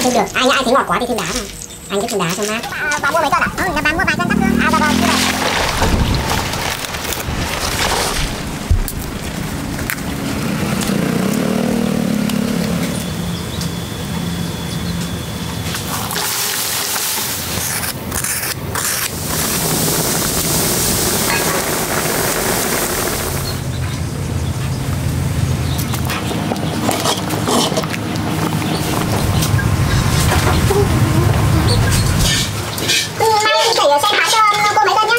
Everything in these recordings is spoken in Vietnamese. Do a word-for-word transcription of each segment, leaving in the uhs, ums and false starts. ăn không được. Ai nhá, ai thấy ngọt quá thì thêm đá vào. Anh cứ thêm đá cho mát. Bà, bà mua mấy con ạ? À? Ừ, bà mua vài con cắt hương. À, bà bà chưa được. Này, chị sẽ thái cho cô mấy cân nhá.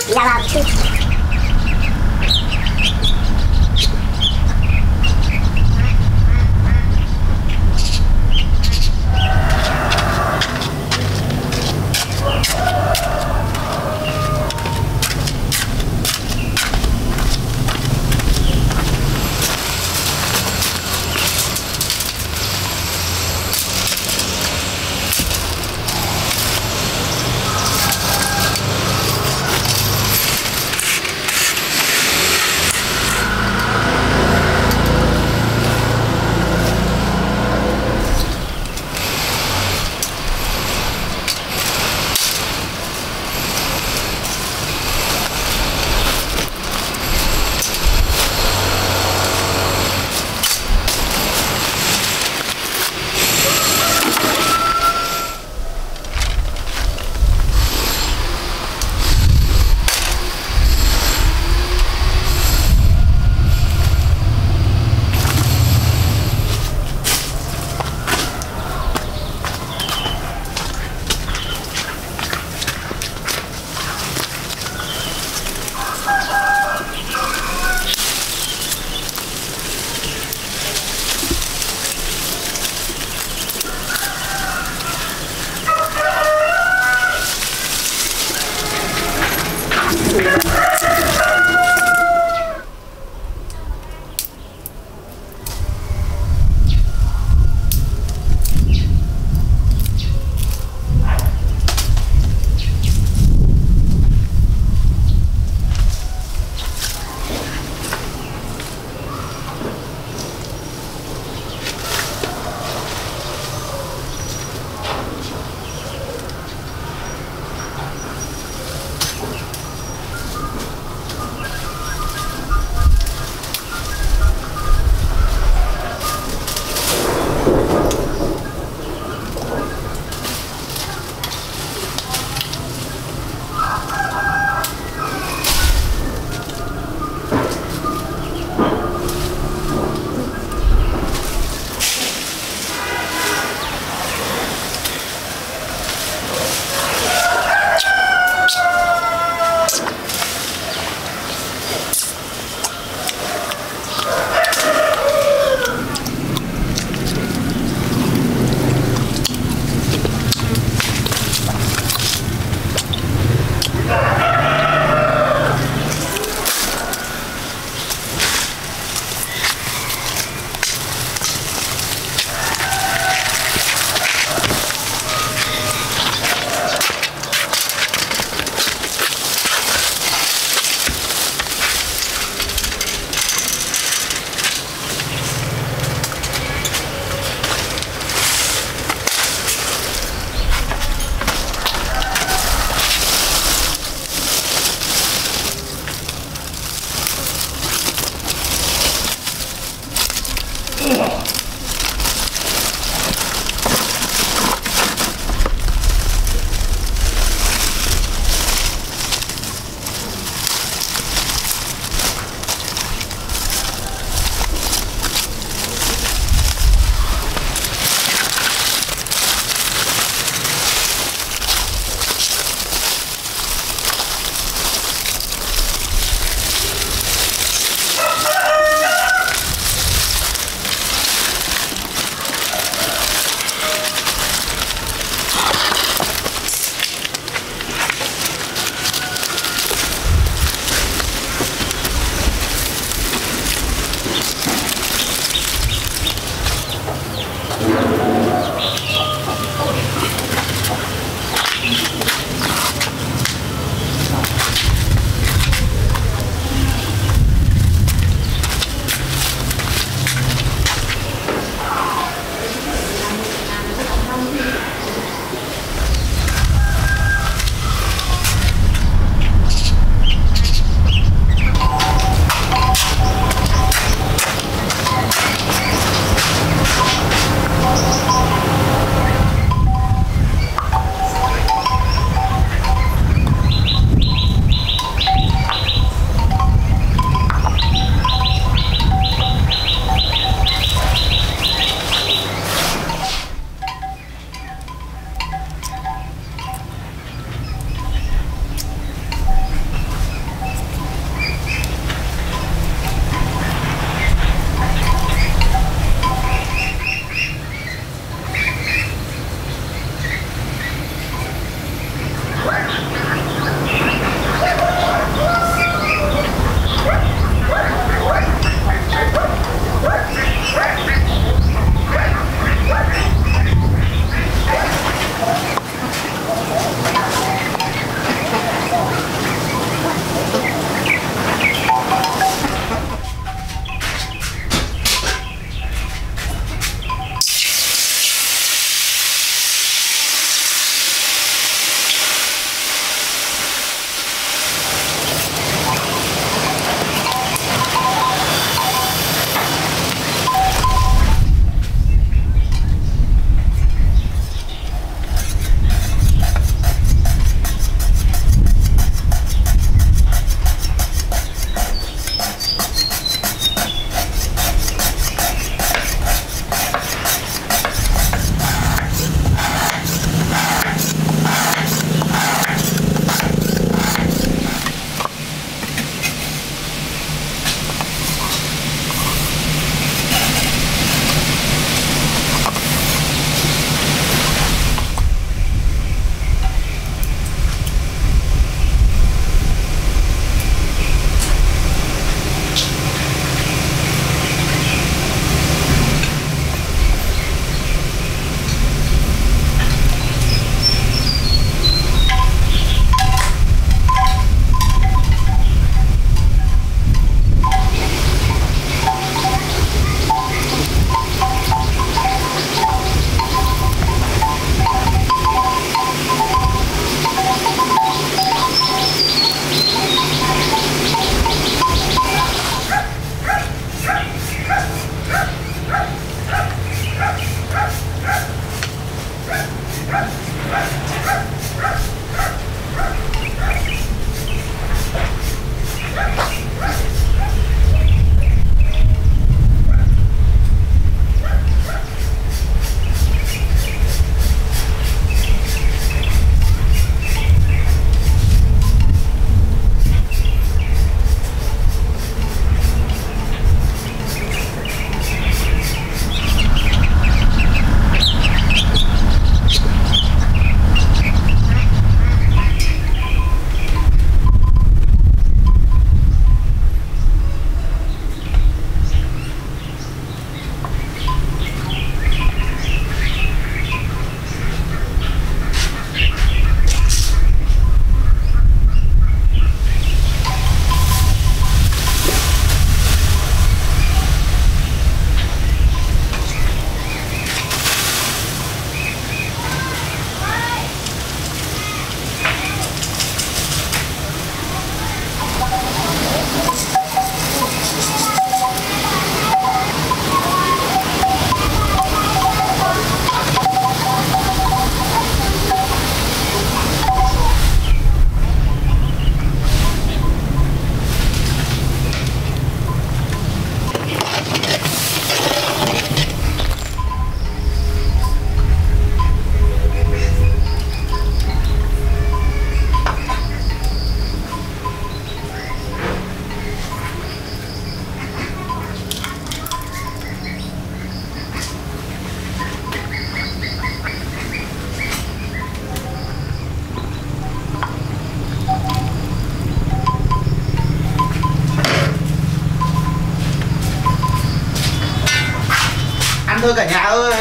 thôi cả nhà ơi.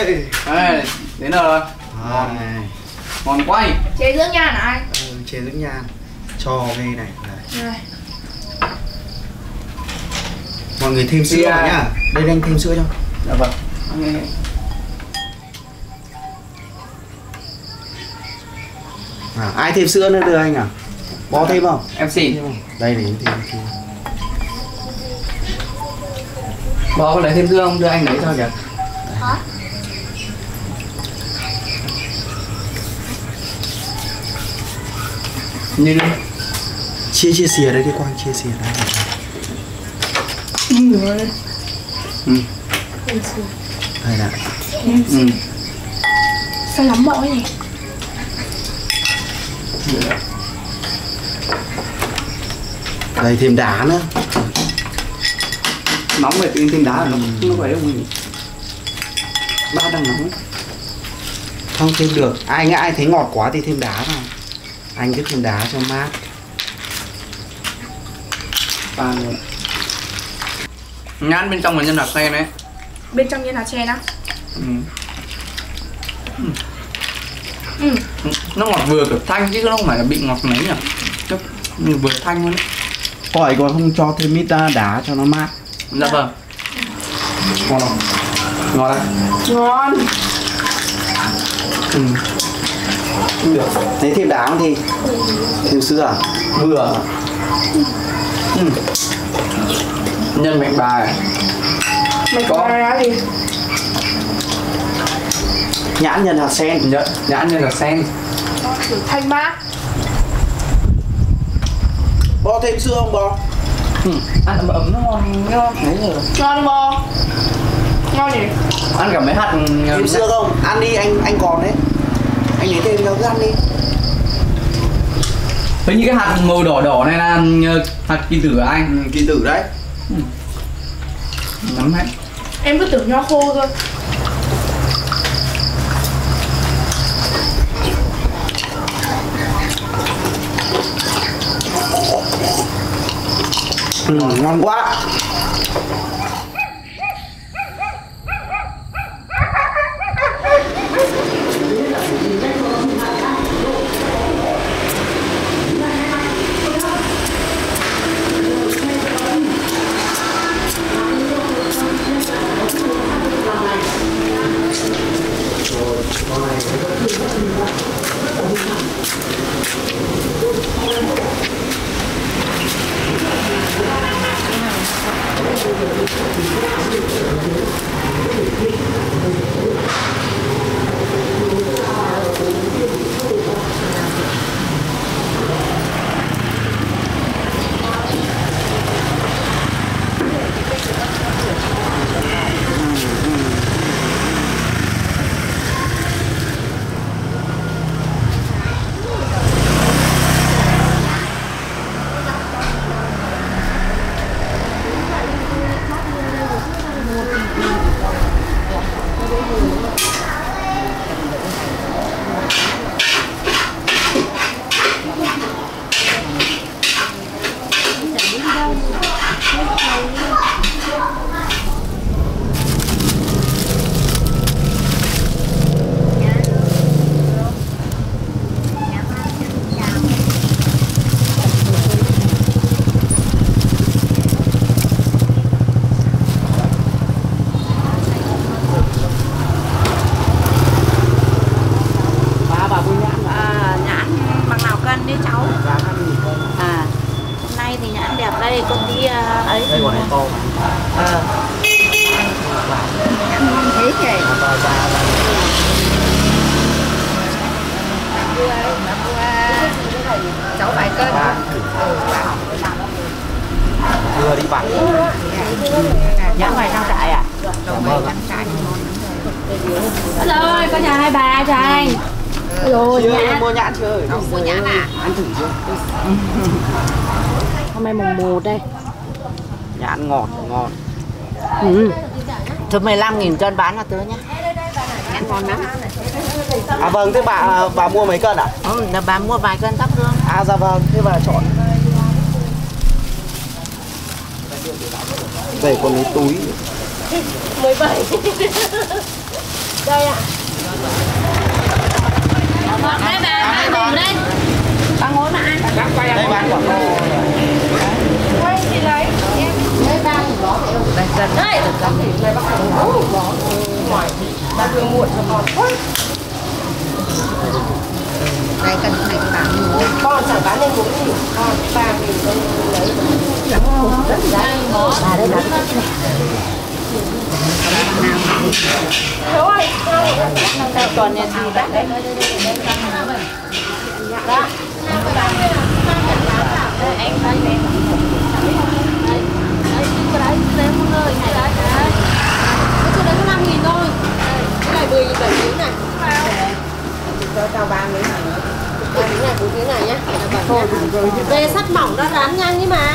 Đây, đến giờ rồi. Ngon này. Ngon quá nhỉ. Chế dưỡng nhan hả anh? Ừ, chế dưỡng nhan. Cho cái này. Đây. Mọi người thêm sữa à. Nhá. Đây anh thêm sữa cho. Dạ vâng. Okay. À, ai thêm sữa nữa đưa anh à? Có thêm không? Em xin. Đây để thêm thêm. Bò có lấy thêm sữa không? Đưa anh lấy cho kìa. Hả? Như đi. Chia chia xìa đấy đi Quang, chia xìa đấy. Ừ. Đây đã. Ừ. Sao lắm mỡ nhỉ? Đây thêm đá nữa. Nóng rồi tự nhiên thêm đá là nóng. Nó phải không nhỉ? Bát đang nóng. Không thêm được. Ai nghe ai thấy ngọt quá thì thêm đá vào. Anh cứ thêm đá cho mát. Ba luôn. Nhãn bên trong là nhân hạt sen đấy. Bên trong nhân hạt sen á? Ừ. Ừ. Ừ. Nó ngọt vừa kiểu thanh chứ nó không phải là bị ngọt mấy nhỉ. Nó vừa thanh luôn đấy. Hỏi còn không cho thêm ít đá cho nó mát. Dạ vâng. Ngon không? Ngon đấy. Ngon. Ừ. Không được. Thế thêm đá không thì? Thêm sữa à? Vừa. Ừ. Nhân mạch bài. Mạch bài á gì? Nhãn nhân hạt sen. Dạ. Nhãn nhân hạt sen. Thanh mát. Bò thêm sữa không bò? Ừ. Ăn ấm ấm nó ngon, ngon đấy rồi. Ngon không bò? Ngon gì? Ăn cả mấy hạt. Thêm sữa không? Ăn đi, anh anh còn đấy. Anh lấy thêm cho cứ ăn đi. Thế như cái hạt màu đỏ đỏ này là hạt kỳ tử anh. Ừ, kỳ tử đấy. Ừ. Nắm hết. Em cứ tưởng nho khô thôi. Ừ, ngon quá. mười lăm nghìn cân bán là tớ nhá. Nhãn ngon lắm. À vâng, thế bà bà mua mấy cân ạ? À? Ừ, bà mua vài cân thắp hương. À dạ vâng, thế bà chọn. Đây còn lấy túi. mười bảy. Đây ạ. Bà bà bà lên. Bà ngồi mà ăn. Đây bà của cô. Quay thì lấy. Đây bà của nó phải không? Đây dần. Đây dần thì lấy bác của nó. Ngoài thì bà vừa muộn cho con quá. Đây cần phải bán muối. Con chẳng bán lên bốn thì con ba thì con lấy. Lắm hồn rất là ngon. Bà đây bán rất là ngon. Thôi, tuần này thì đã đấy. Đó. Anh bán em. Đấy, đấy, đấy, một nơi này đấy. Cái chỗ đấy có năm nghìn thôi. Cái này mười nghìn bảy nghìn này. Cho tao ba miếng này. Cái này cũng thế này nhá. Thôi, về sắt mỏng nó rán nhanh nhưng mà.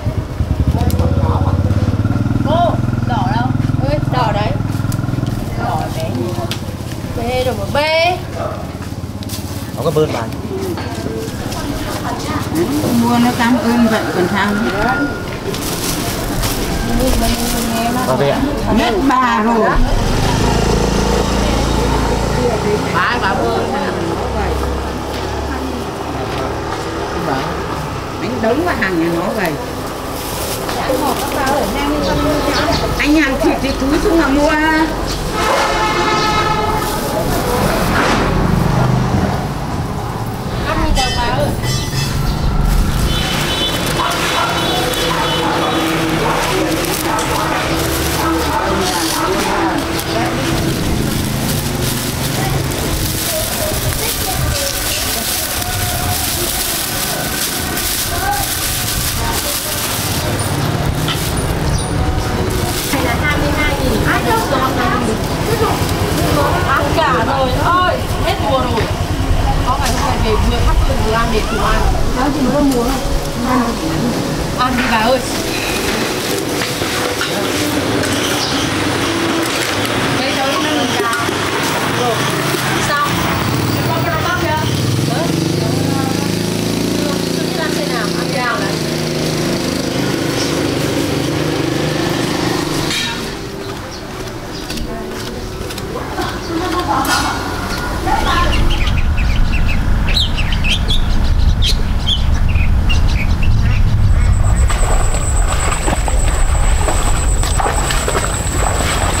Ô, đỏ đâu? Ơi, đỏ đấy. Đỏ bé như thế. Bê rồi một bê. Nó có bơn bạn. Ừ. Mua nó cảm ơn vậy còn thang. Bà về ạ. Nhất bà rồi. Bà cảm ơn. Anh đống vào hàng nhà nó vậy. Anh hàng thịt thì túi xuống là mua. Ăn cả rồi ơi, hết mùa rồi. Có ngày hôm nay về vừa thắp hương vừa ăn để cùng ăn. Đó thì nó muốn ăn. Ăn đi bà ơi. Mấy cháu nó lần cá. Rồi. Xong. Cái con cái nó bắp kìa. Đấy. Chưa biết ăn thế nào, ăn thế nào đấy. Hãy subscribe cho kênh Ghiền Mì Gõ để không bỏ lỡ những video hấp dẫn.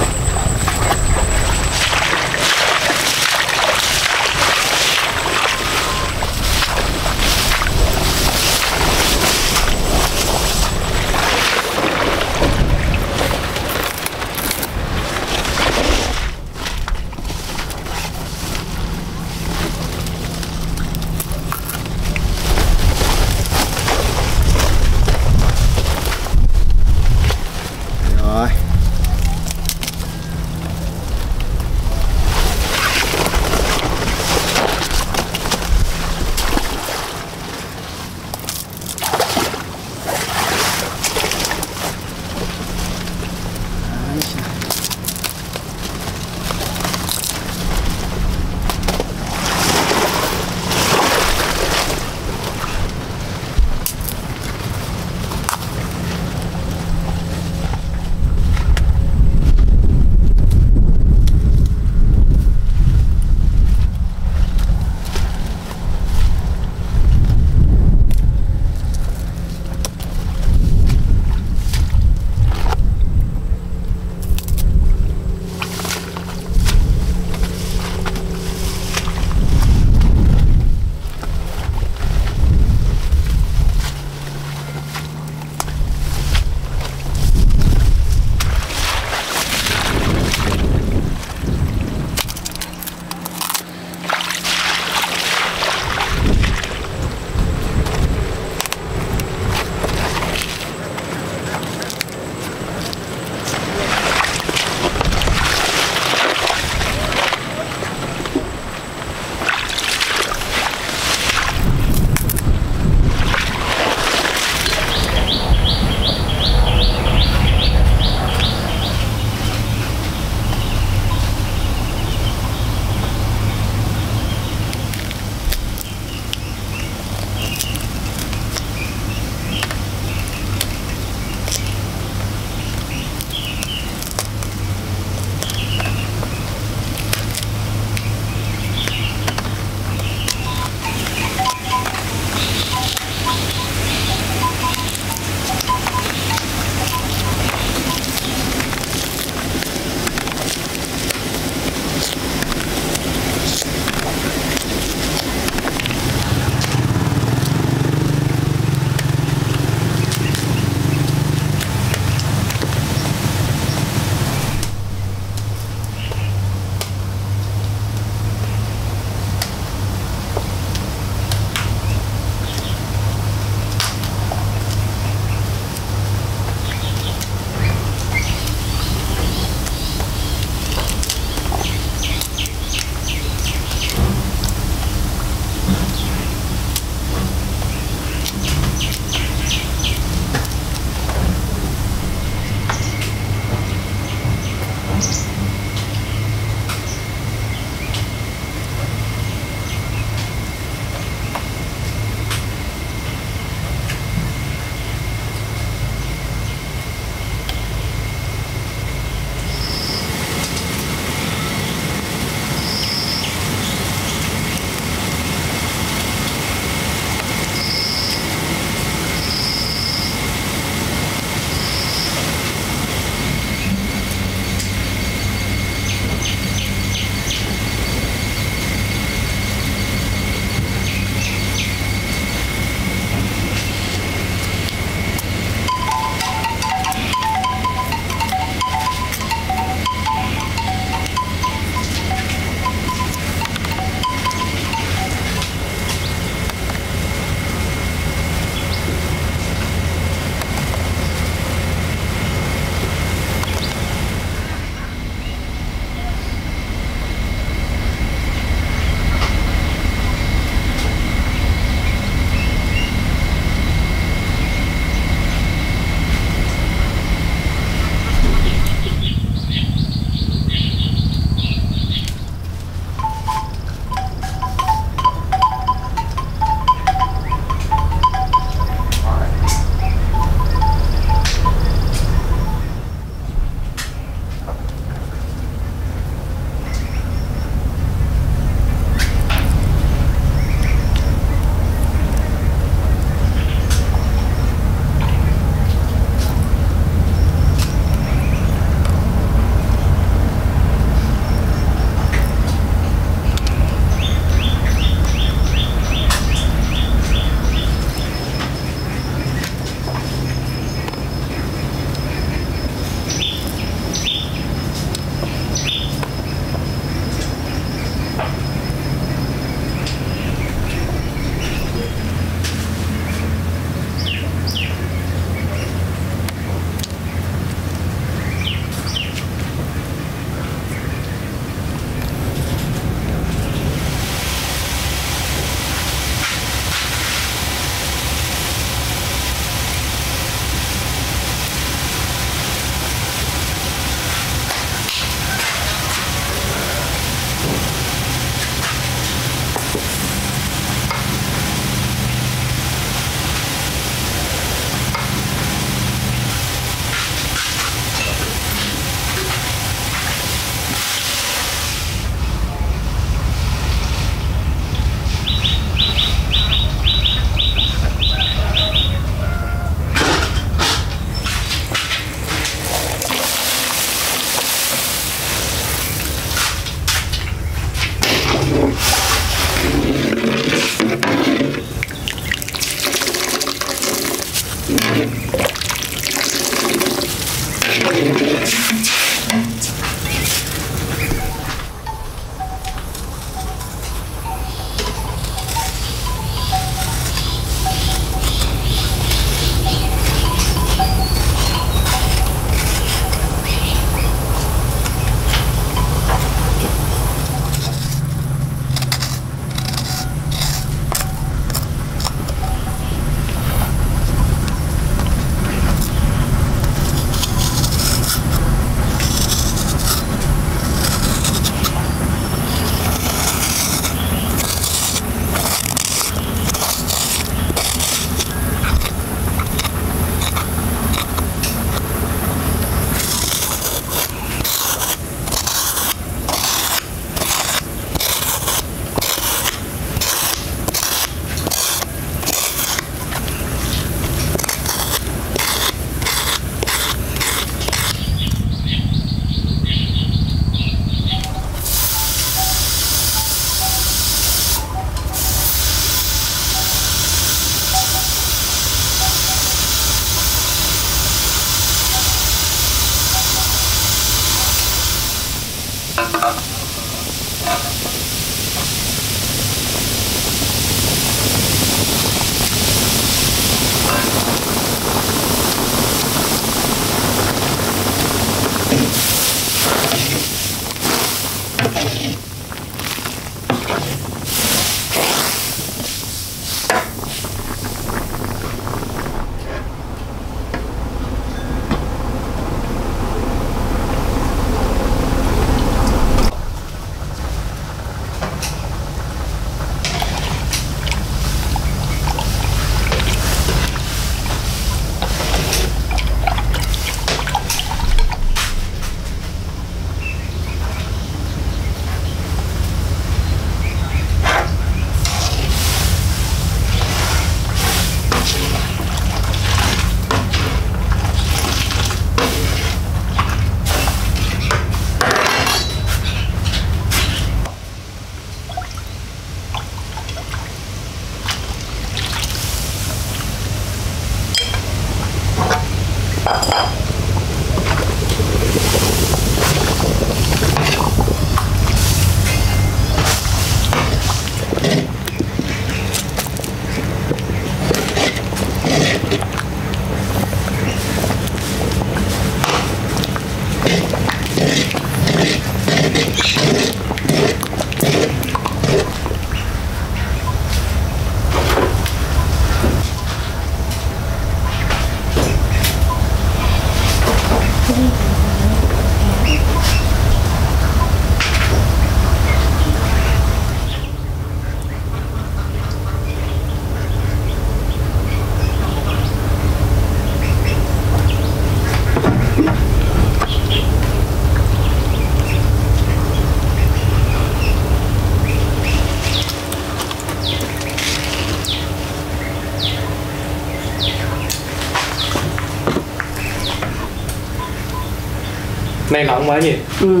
Này nóng quá nhỉ? Ừ,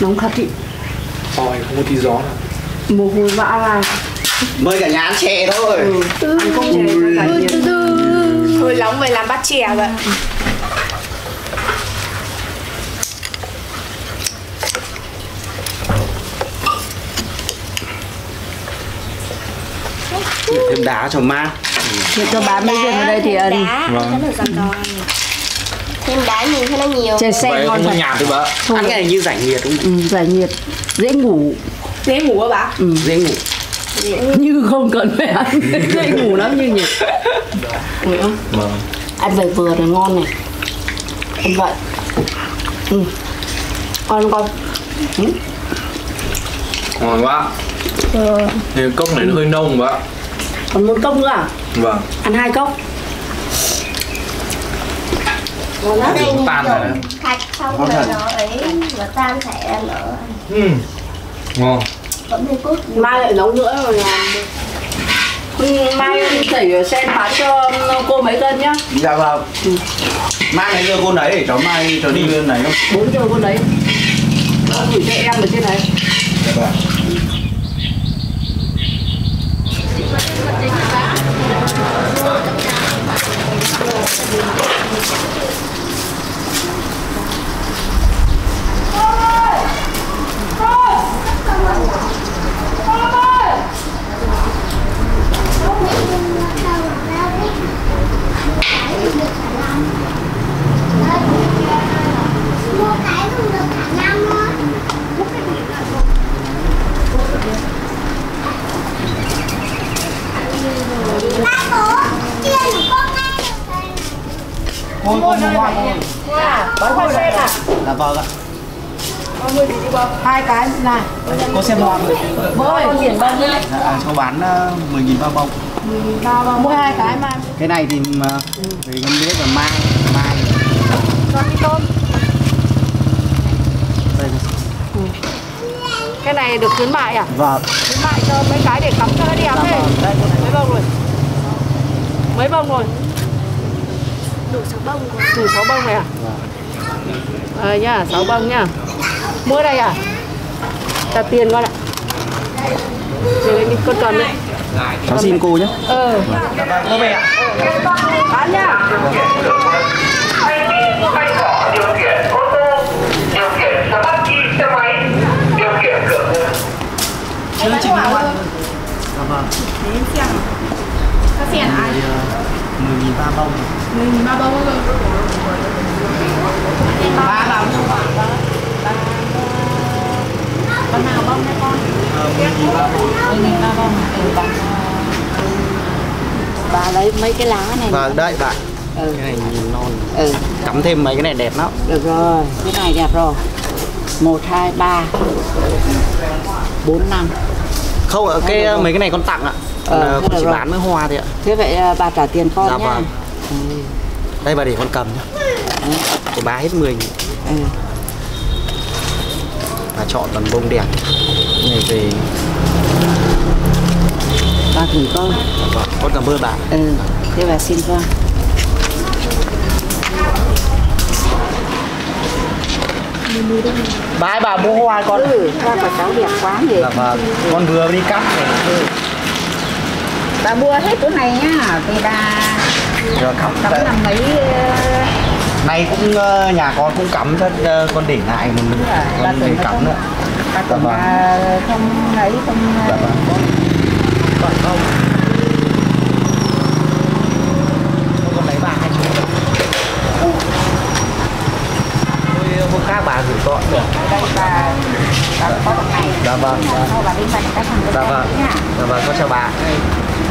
nóng thật ý. Sao anh không có tí gió nào? Mồ hôi vã ra. Mời cả nhà ăn chè thôi. Ừ, tư tư. Thôi nóng về làm bát chè vậy. Thêm đá cho má. Để cho bà mới dân ở đây thì ấn. Thêm đá nhìn cho nó nhiều. Trời sen ngon thật. Nhà bà. Ăn cái này như giải nhiệt đúng không? Ừ, giải nhiệt. Dễ ngủ. Dễ ngủ hả bà? Ừ, dễ ngủ. Dễ ngủ. Như không cần phải ăn. Dễ ngủ lắm như nhiệt. Đúng không? Vâng. Ăn vừa vừa rồi ngon này. Ăn vậy. Ừ. Ngon con. Ừ. Ngon quá. Ừ. Thì cốc này nó hơi nông bà. Còn một cốc nữa à? Vâng. Ăn hai cốc. Nó này dùng thạch xong rồi nó ấy, nó tan thẻ em ở. Ừ, ngon. Mai lại nấu nữa rồi làm. Mai tẩy sen bán cho cô mấy cân nhá. Dạ vâng. Ừ. Mai lấy cho cô đấy để cháu mai cháu đi bên này không? Bốn cho cô đấy. Cô gửi cho em ở trên này. Dạ vâng. Mua mua mua hoa thôi. Bán hoa sen à? Là vâng ạ. Mua gì đi vâng? Hai cái này. Cô xem hoa rồi. Bơ biển bông đi. À, cháu bán mười nghìn ba bông. Ba bông. Mua hai cái mà. Cái này thì thì con biết là mai mai. Con đi tôm. Đây. Cái này được khuyến mại à? Vâng. Khuyến mại cho mấy cái để cắm cho nó đẹp thế. Mấy bông rồi. Mấy bông rồi. Đủ sáu bông. Đủ sáu bông này à? Ờ nhá, sáu bông nhá. Mua đây à? Đặt tiền con ạ. Để con cầm đấy. Cháu xin cô nhá. Ờ. Mua về ạ. Bán nhá. Thay vì phải có điều kiện ô tô, điều kiện xe taxi, xe máy mười nghìn ba bông. Mười nghìn ba bông rồi. Ba bông không bạn ba. Ba con nào bông đấy con? mười nghìn ba bông. mười nghìn ba bông. Bông. Bà lấy mấy cái lá này. Và đây bạn. Ừ. Cái này nhìn non. Ừ. Cắm thêm mấy cái này đẹp lắm. Được rồi, cái này đẹp rồi. một hai ba bốn năm. Không ạ, cái rồi. Mấy cái này con tặng ạ. Ờ, con chỉ rồi. Bán với hoa thôi ạ. Thế vậy bà trả tiền con dạ, nhá. Vâng. Ừ. Đây bà để con cầm nhá. Ừ. Để bà hết mười nghìn. Ừ. Bà chọn toàn bông đẹp. Này về bà thử con. Vâng, con cảm ơn bà. Ừ. Thế bà xin con. Bái bà mua hoa con. Ừ, hoa của cháu đẹp quá vậy. Dạ, con vừa đi cắt này. Ừ. Bà mua hết chỗ này nhá, vì bà cắm làm mấy. Nay cũng nhà con cũng cắm rất, con để lại mình con để cắm nữa. Bà còn không lấy không. Dạ, còn không. Các bà gửi gọi được. Đây bà, bà có một ngày. Dạ vâng. Bà đi bệnh các thằng. Dạ vâng. Dạ vâng, con chào bà.